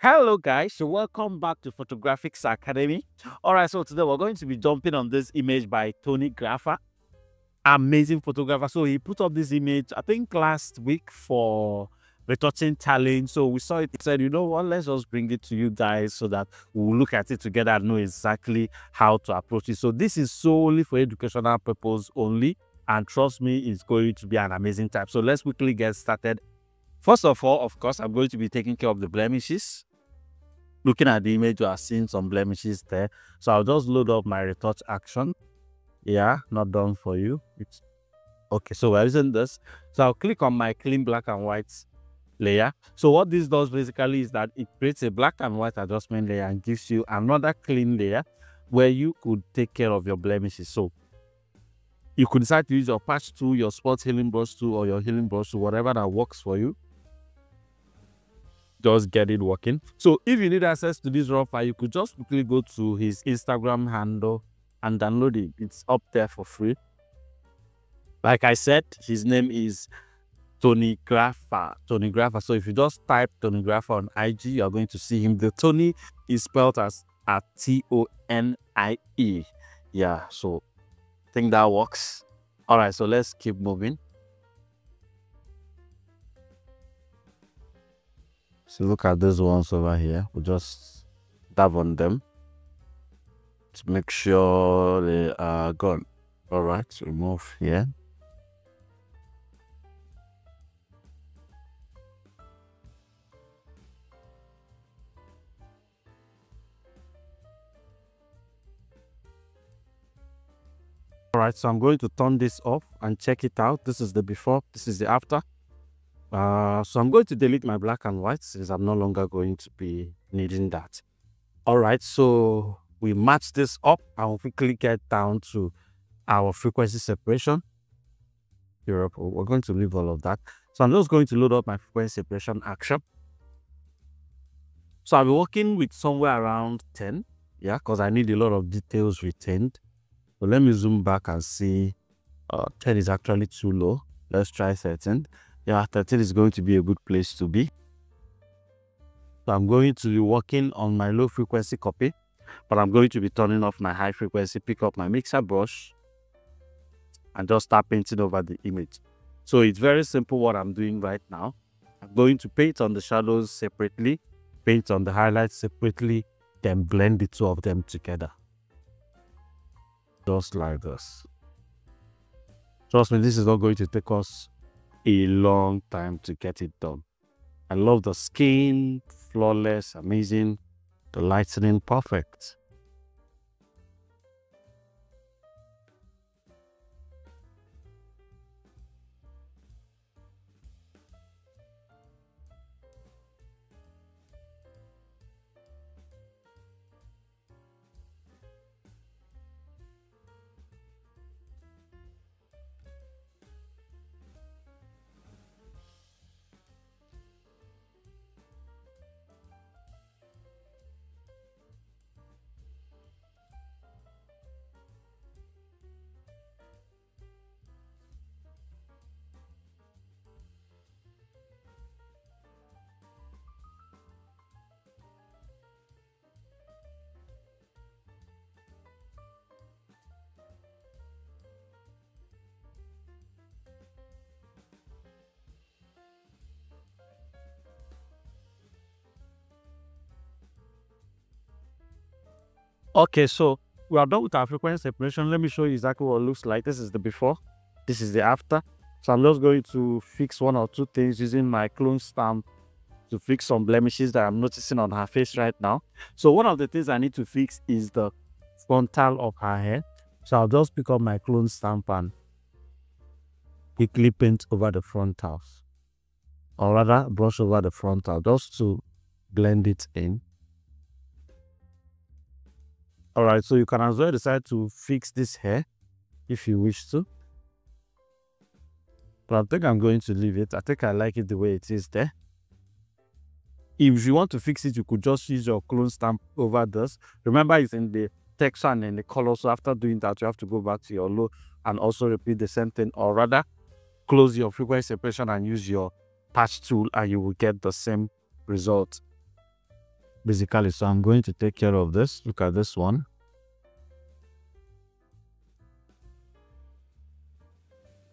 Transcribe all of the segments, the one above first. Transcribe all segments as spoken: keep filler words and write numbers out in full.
Hello guys, so welcome back to PhotoGrafix Academy. Alright, so today we're going to be jumping on this image by Tony Graffa, amazing photographer. So he put up this image I think last week for Retouching Talent. So we saw it, said, you know what, let's just bring it to you guys so that we'll look at it together and know exactly how to approach it. So this is solely for educational purpose only, and trust me, it's going to be an amazing time. So let's quickly get started. First of all, of course, I'm going to be taking care of the blemishes. Looking at the image, you are seeing some blemishes there. So I'll just load up my retouch action. Yeah, not done for you. It's okay, so we're using this. So I'll click on my clean black and white layer. So what this does basically is that it creates a black and white adjustment layer and gives you another clean layer where you could take care of your blemishes. So you could decide to use your patch tool, your spot healing brush tool, or your healing brush tool, whatever that works for you. Just get it working. So if you need access to this raw file, you could just quickly go to his Instagram handle and download it. It's up there for free. Like I said, his name is Tony Graffa. Tony Graffa. So if you just type Tony Graffa on I G, you are going to see him. The Tony is spelled as at T O N I E. Yeah, so I think that works. All right, so let's keep moving. So look at these ones over here. We'll just dab on them to make sure they are gone. All right, so remove here. All right, so I'm going to turn this off and check it out. This is the before, this is the after. Uh, so I'm going to delete my black and white since I'm no longer going to be needing that. All right, so we match this up and we'll quickly get down to our frequency separation. Europe, we're going to leave all of that. So I'm just going to load up my frequency separation action. So I'll be working with somewhere around ten, yeah, because I need a lot of details retained. So let me zoom back and see. Uh, ten is actually too low. Let's try thirteen. Yeah, thirteen is going to be a good place to be. So I'm going to be working on my low frequency copy, but I'm going to be turning off my high frequency, pick up my mixer brush, and just start painting over the image. So it's very simple what I'm doing right now. I'm going to paint on the shadows separately, paint on the highlights separately, then blend the two of them together. Just like this. Trust me, this is not going to take us a long time to get it done. I love the skin, flawless, amazing, the lightning, perfect. Okay, so we are done with our frequency separation. Let me show you exactly what it looks like. This is the before, this is the after. So I'm just going to fix one or two things using my clone stamp to fix some blemishes that I'm noticing on her face right now. So one of the things I need to fix is the frontal of her hair. So I'll just pick up my clone stamp and quickly paint over the frontals, or rather brush over the frontal just to blend it in. All right, so you can as well decide to fix this hair if you wish to. But I think I'm going to leave it. I think I like it the way it is there. If you want to fix it, you could just use your clone stamp over this. Remember, it's in the texture and in the color. So after doing that, you have to go back to your low and also repeat the same thing, or rather close your frequency separation and use your patch tool and you will get the same result. basically. So I'm going to take care of this. Look at this one.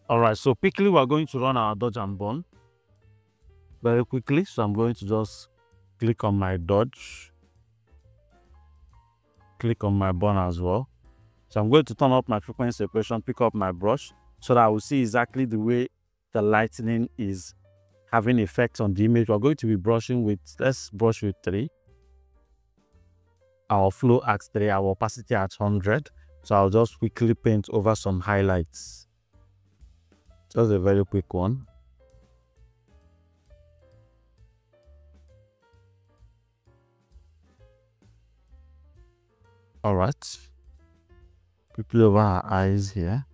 All right, so quickly we're going to run our dodge and burn very quickly. So I'm going to just click on my dodge, click on my burn as well. So I'm going to turn up my frequency separation, pick up my brush so that I will see exactly the way the lightning is having effect on the image. We're going to be brushing with, let's brush with three. Our flow at three, our opacity at one hundred. So I'll just quickly paint over some highlights. Just a very quick one. All right. Quickly over our eyes here.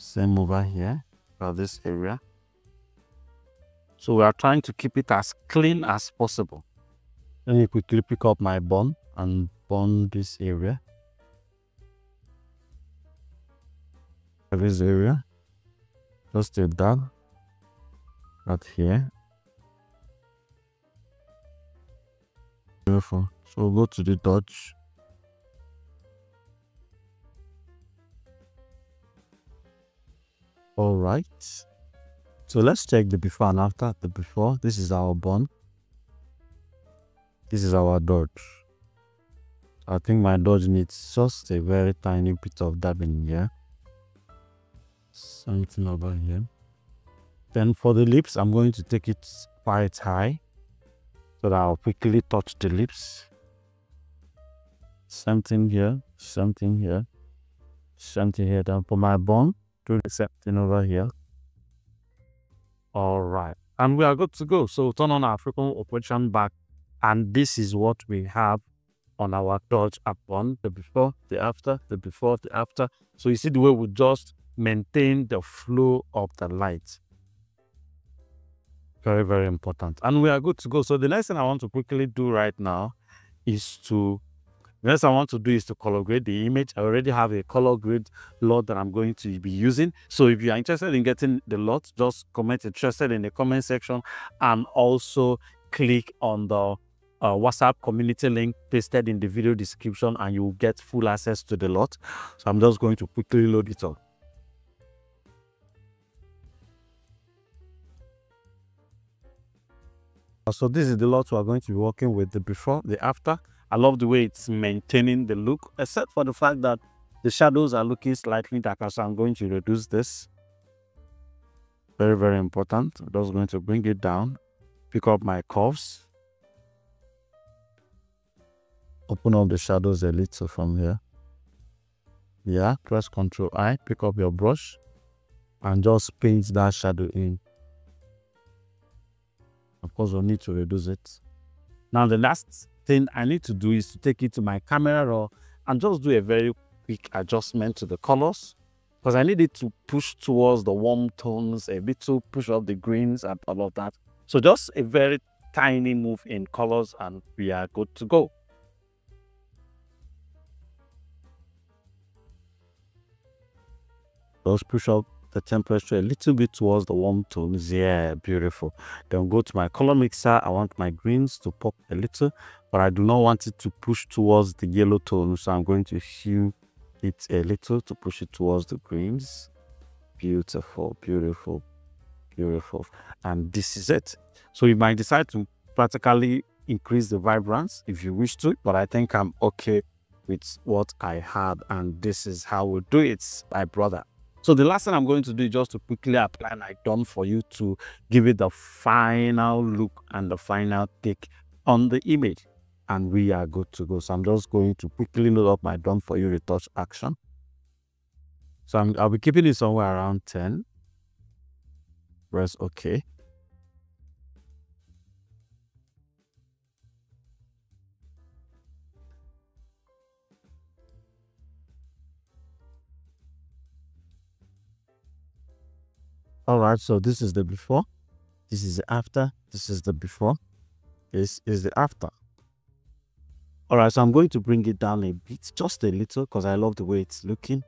Same over here, about this area. So we are trying to keep it as clean as possible. Let me quickly pick up my burn and burn this area. This area. Just a dab. Right here. Beautiful. So we'll go to the dodge. All right. So let's check the before and after. The before, this is our burn. This is our dodge. I think my dodge needs just a very tiny bit of dabbing here. Something over here. Then for the lips, I'm going to take it quite high so that I'll quickly touch the lips. Something here, something here, something here. Then for my burn, do the same thing over here. All right, and we are good to go. So turn on our frequency operation back, and this is what we have on our dodge and burn: the before, the after, the before, the after. So you see the way we just maintain the flow of the light. Very, very important. And we are good to go. So the next thing I want to quickly do right now is to, the next I want to do is to color grade the image. I already have a color grade lot that I'm going to be using. So if you are interested in getting the lot, just comment interested in the comment section, and also click on the uh, WhatsApp community link pasted in the video description, and you will get full access to the lot. So I'm just going to quickly load it up. So this is the lot we are going to be working with, the before, the after. I love the way it's maintaining the look, except for the fact that the shadows are looking slightly darker, so I'm going to reduce this. Very, very important. I'm just going to bring it down, pick up my curves, open up the shadows a little from here. Yeah, press control I, pick up your brush, and just paint that shadow in. Of course, we'll need to reduce it. Now, the last thing I need to do is to take it to my camera raw and just do a very quick adjustment to the colors, because I need it to push towards the warm tones a bit, to push up the greens and all of that. So just a very tiny move in colors, and we are good to go. Just push up the temperature a little bit towards the warm tones. Yeah, beautiful. Then go to my color mixer. I want my greens to pop a little, but I do not want it to push towards the yellow tones, so I'm going to hue it a little to push it towards the greens. Beautiful, beautiful, beautiful. And this is it. So you might decide to practically increase the vibrance if you wish to, but I think I'm okay with what I had, and this is how we do it, my brother. So the last thing I'm going to do is just to quickly apply like done for you to give it the final look and the final take on the image, and we are good to go. So I'm just going to quickly load up my done for you retouch action. So I'm, I'll be keeping it somewhere around ten. Press OK. All right, so this is the before, this is the after, this is the before, this is the after. All right, so I'm going to bring it down a bit, just a little, because I love the way it's looking.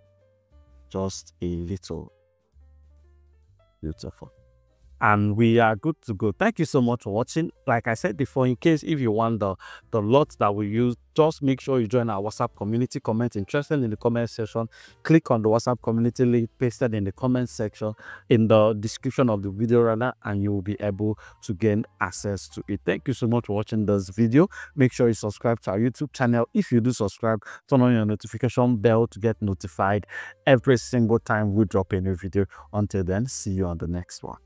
Just a little. Beautiful. and we are good to go. Thank you so much for watching. Like I said before, in case if you want the the lot that we use, just make sure you join our WhatsApp community. Comment interested in the comment section, click on the WhatsApp community link pasted in the comment section in the description of the video rather, and you will be able to gain access to it. Thank you so much for watching this video. Make sure you subscribe to our YouTube channel. If you do subscribe, turn on your notification bell to get notified every single time we drop a new video. Until then, see you on the next one.